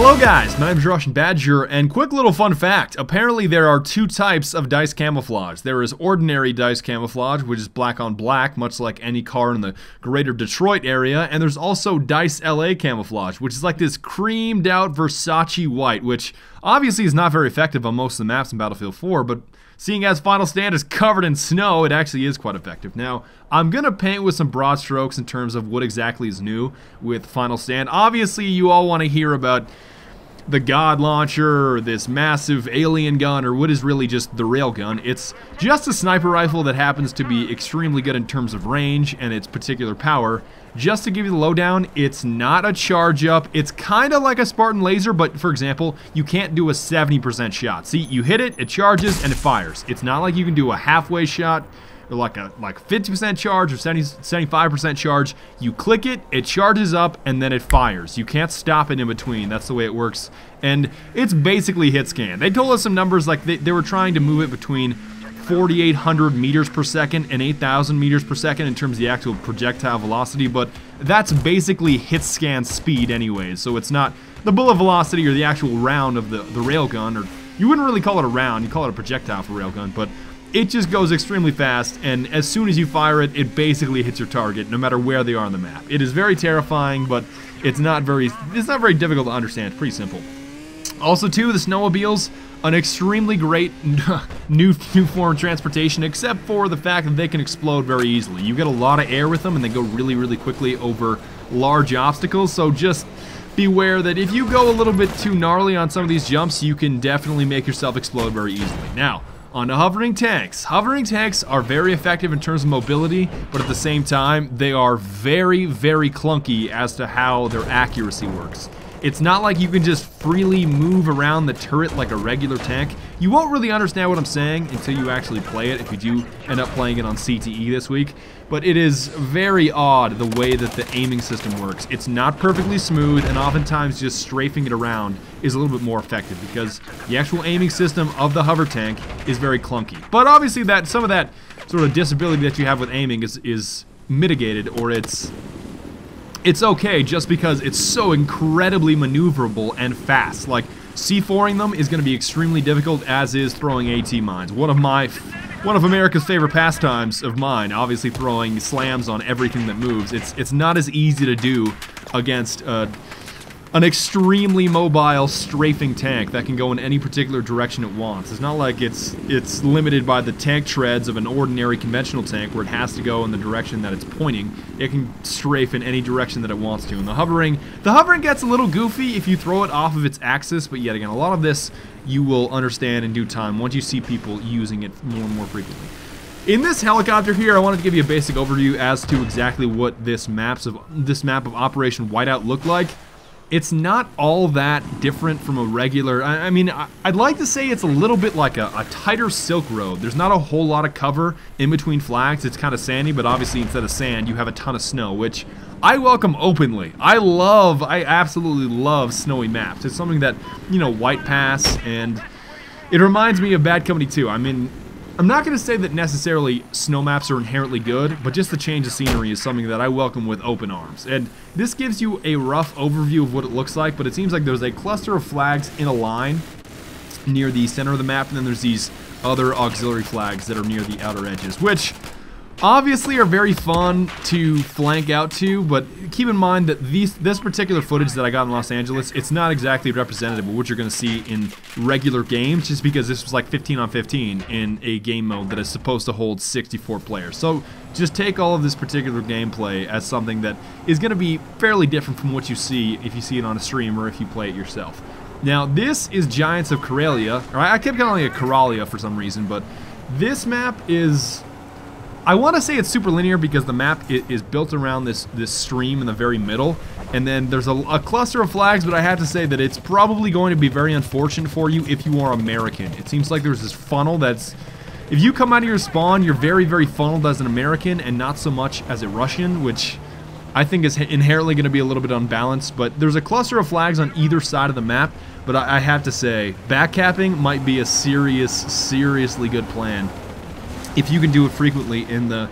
Hello guys, my name is TheRussianBadger, and quick little fun fact. Apparently there are two types of DICE camouflage. There is ordinary DICE camouflage, which is black on black, much like any car in the greater Detroit area, and there's also DICE LA camouflage, which is like this creamed out Versace white, which obviously is not very effective on most of the maps in Battlefield 4, but seeing as Final Stand is covered in snow, it actually is quite effective. Now, I'm gonna paint with some broad strokes in terms of what exactly is new with Final Stand. Obviously, you all want to hear about the God Launcher, or this massive alien gun, or what is really just the railgun. It's just a sniper rifle that happens to be extremely good in terms of range and its particular power. Just to give you the lowdown, it's not a charge up. It's kind of like a Spartan laser, but for example, you can't do a 70% shot. See, you hit it, it charges, and it fires. It's not like you can do a halfway shot, or like 50% charge or 75% charge. You click it, it charges up, and then it fires. You can't stop it in between. That's the way it works. And it's basically hit scan. They told us some numbers, like they were trying to move it between 4,800 meters per second and 8,000 meters per second in terms of the actual projectile velocity, but that's basically hit scan speed anyways. So it's not the bullet velocity or the actual round of the railgun, or you wouldn't really call it a round, you call it a projectile for railgun, but it just goes extremely fast, and as soon as you fire it, it basically hits your target, no matter where they are on the map. It is very terrifying, but it's not very difficult to understand. It's pretty simple. Also, too, the snowmobiles, an extremely great new form of transportation, except for the fact that they can explode very easily. You get a lot of air with them, and they go really, really quickly over large obstacles, so just beware that if you go a little bit too gnarly on some of these jumps, you can definitely make yourself explode very easily. Now, on to hovering tanks. Hovering tanks are very effective in terms of mobility, but at the same time, they are very, very clunky as to how their accuracy works. It's not like you can just freely move around the turret like a regular tank. You won't really understand what I'm saying until you actually play it, if you do end up playing it on CTE this week. But it is very odd the way that the aiming system works. It's not perfectly smooth, and oftentimes just strafing it around is a little bit more effective because the actual aiming system of the hover tank is very clunky. But obviously that some of that sort of disability that you have with aiming is mitigated, or it's okay just because it's so incredibly maneuverable and fast. Like, C4ing them is going to be extremely difficult, as is throwing AT mines. One of America's favorite pastimes of mine, obviously throwing slams on everything that moves. It's not as easy to do against an extremely mobile strafing tank that can go in any particular direction it wants. It's not like it's limited by the tank treads of an ordinary conventional tank where it has to go in the direction that it's pointing. It can strafe in any direction that it wants to. And the hovering gets a little goofy if you throw it off of its axis, but yet again, a lot of this you will understand in due time once you see people using it more and more frequently. In this helicopter here, I wanted to give you a basic overview as to exactly what this map of Operation Whiteout looked like. It's not all that different from a regular, I'd like to say it's a little bit like a tighter Silk Road. There's not a whole lot of cover in between flags. It's kind of sandy, but obviously instead of sand, you have a ton of snow, which I welcome openly. I absolutely love snowy maps. It's something that, you know, White Pass, and it reminds me of Bad Company 2. I mean, I'm not going to say that necessarily snow maps are inherently good, but just the change of scenery is something that I welcome with open arms. And this gives you a rough overview of what it looks like, but it seems like there's a cluster of flags in a line near the center of the map, and then there's these other auxiliary flags that are near the outer edges, which obviously are very fun to flank out to, but keep in mind that this particular footage that I got in Los Angeles, it's not exactly representative of what you're going to see in regular games, just because this was like 15 on 15 in a game mode that is supposed to hold 64 players. So just take all of this particular gameplay as something that is going to be fairly different from what you see if you see it on a stream or if you play it yourself. Now, this is Giants of Karelia. Or I kept calling it Karelia for some reason, but this map is, I want to say it's super linear because the map is built around this stream in the very middle, and then there's a cluster of flags, but I have to say that it's probably going to be very unfortunate for you if you are American. It seems like there's this funnel that's, if you come out of your spawn, you're very, very funneled as an American and not so much as a Russian, which I think is inherently going to be a little bit unbalanced, but there's a cluster of flags on either side of the map, but I have to say, backcapping might be a seriously good plan if you can do it frequently in the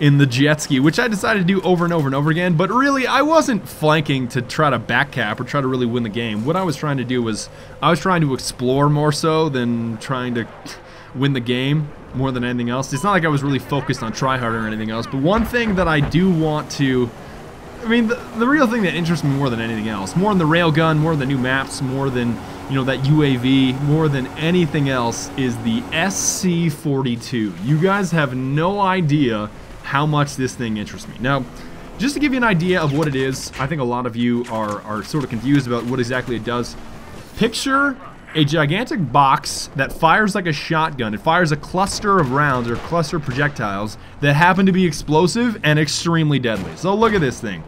in the jet ski, which I decided to do over and over and over again. But really, I wasn't flanking to try to back cap or try to really win the game. What I was trying to do was I was trying to explore more so than trying to win the game more than anything else. It's not like I was really focused on tryhard or anything else. But one thing that I do want to... I mean, the real thing that interests me more than anything else, more than the railgun, more than the new maps, more than, you know, that UAV, more than anything else, is the SC-42. You guys have no idea how much this thing interests me. Now, just to give you an idea of what it is, I think a lot of you are sort of confused about what exactly it does. Picture a gigantic box that fires like a shotgun. It fires a cluster of rounds or cluster projectiles that happen to be explosive and extremely deadly. So look at this thing.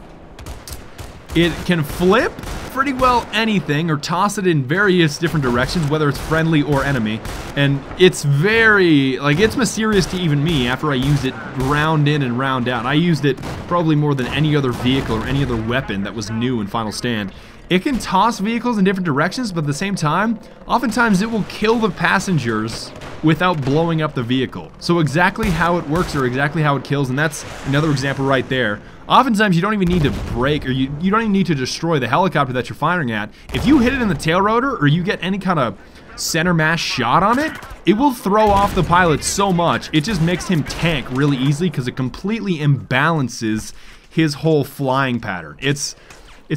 It can flip pretty well anything or toss it in various different directions, whether it's friendly or enemy. And it's very, like, it's mysterious to even me after I used it round in and round out. I used it probably more than any other vehicle or any other weapon that was new in Final Stand. It can toss vehicles in different directions, but at the same time, oftentimes it will kill the passengers without blowing up the vehicle. So exactly how it works or exactly how it kills, and that's another example right there. Oftentimes you don't even need to break, or you don't even need to destroy the helicopter that you're firing at. If you hit it in the tail rotor or you get any kind of center mass shot on it, it will throw off the pilot so much, it just makes him tank really easily because it completely imbalances his whole flying pattern. It's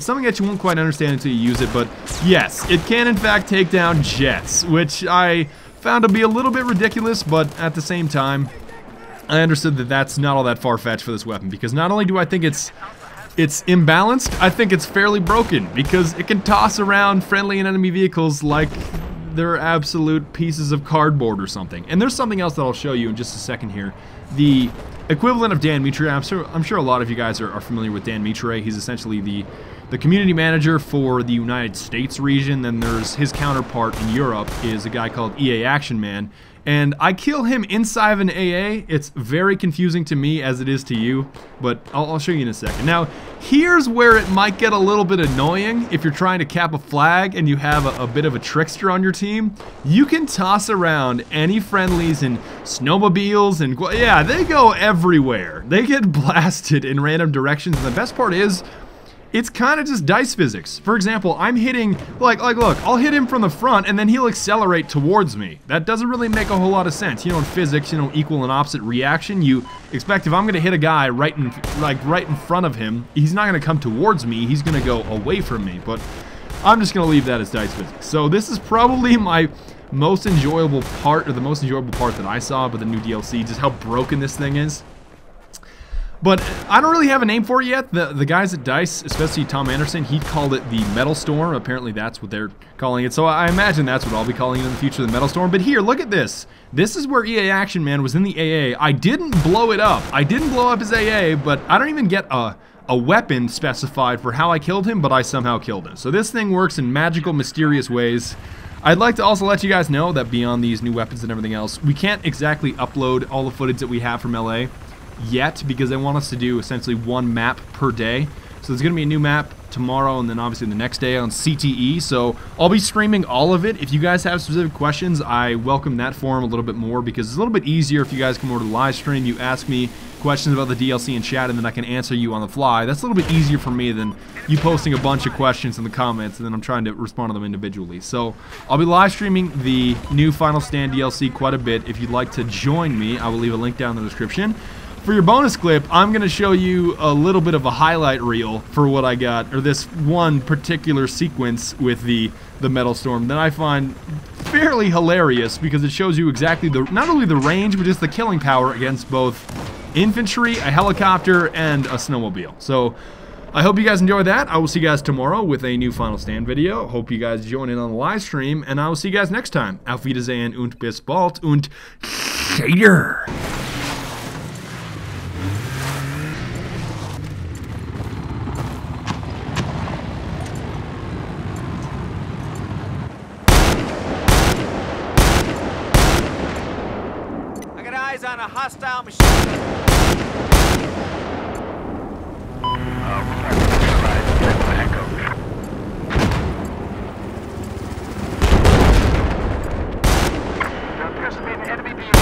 something that you won't quite understand until you use it, but yes, it can in fact take down jets, which I found to be a little bit ridiculous, but at the same time, I understood that that's not all that far-fetched for this weapon, because not only do I think it's imbalanced, I think it's fairly broken, because it can toss around friendly and enemy vehicles like they're absolute pieces of cardboard or something. And there's something else that I'll show you in just a second here. The equivalent of Dan Mitre, I'm sure a lot of you guys are familiar with Dan Mitre. He's essentially the community manager for the United States region. Then there's his counterpart in Europe is a guy called EA Action Man. And I kill him inside of an AA. It's very confusing to me as it is to you, but I'll show you in a second. Now, here's where it might get a little bit annoying if you're trying to cap a flag and you have a bit of a trickster on your team. You can toss around any friendlies and snowmobiles and, yeah, they go everywhere. They get blasted in random directions, and the best part is, it's kind of just DICE physics. For example, I'm hitting, like look, I'll hit him from the front and then he'll accelerate towards me. That doesn't really make a whole lot of sense. You know, in physics, you know, equal and opposite reaction. You expect if I'm gonna hit a guy right in front of him, he's not gonna come towards me, he's gonna go away from me, but I'm just gonna leave that as DICE physics. So this is probably my most enjoyable part, or the most enjoyable part that I saw with the new DLC, just how broken this thing is. But I don't really have a name for it yet. The guys at DICE, especially Tom Anderson, he called it the Metal Storm. Apparently that's what they're calling it. So I imagine that's what I'll be calling it in the future, the Metal Storm. But here, look at this. This is where EA Action Man was in the AA. I didn't blow it up. I didn't blow up his AA, but I don't even get a weapon specified for how I killed him, but I somehow killed him. So this thing works in magical, mysterious ways. I'd like to also let you guys know that beyond these new weapons and everything else, we can't exactly upload all the footage that we have from LA yet, because they want us to do essentially one map per day. So there's gonna be a new map tomorrow, and then obviously the next day on CTE. So I'll be streaming all of it. If you guys have specific questions, I welcome that forum a little bit more, because it's a little bit easier if you guys come over to the live stream, you ask me questions about the DLC in chat, and then I can answer you on the fly. That's a little bit easier for me than you posting a bunch of questions in the comments and then I'm trying to respond to them individually. So I'll be live streaming the new Final Stand DLC quite a bit. If you'd like to join me, I will leave a link down in the description. For your bonus clip, I'm gonna show you a little bit of a highlight reel for what I got, or this one particular sequence with the Metal Storm that I find fairly hilarious, because it shows you exactly not only the range, but just the killing power against both infantry, a helicopter, and a snowmobile. So I hope you guys enjoy that. I will see you guys tomorrow with a new Final Stand video. Hope you guys join in on the live stream, and I will see you guys next time. Auf Wiedersehen und bis bald und Shader. On a hostile machine. There appears to be an enemy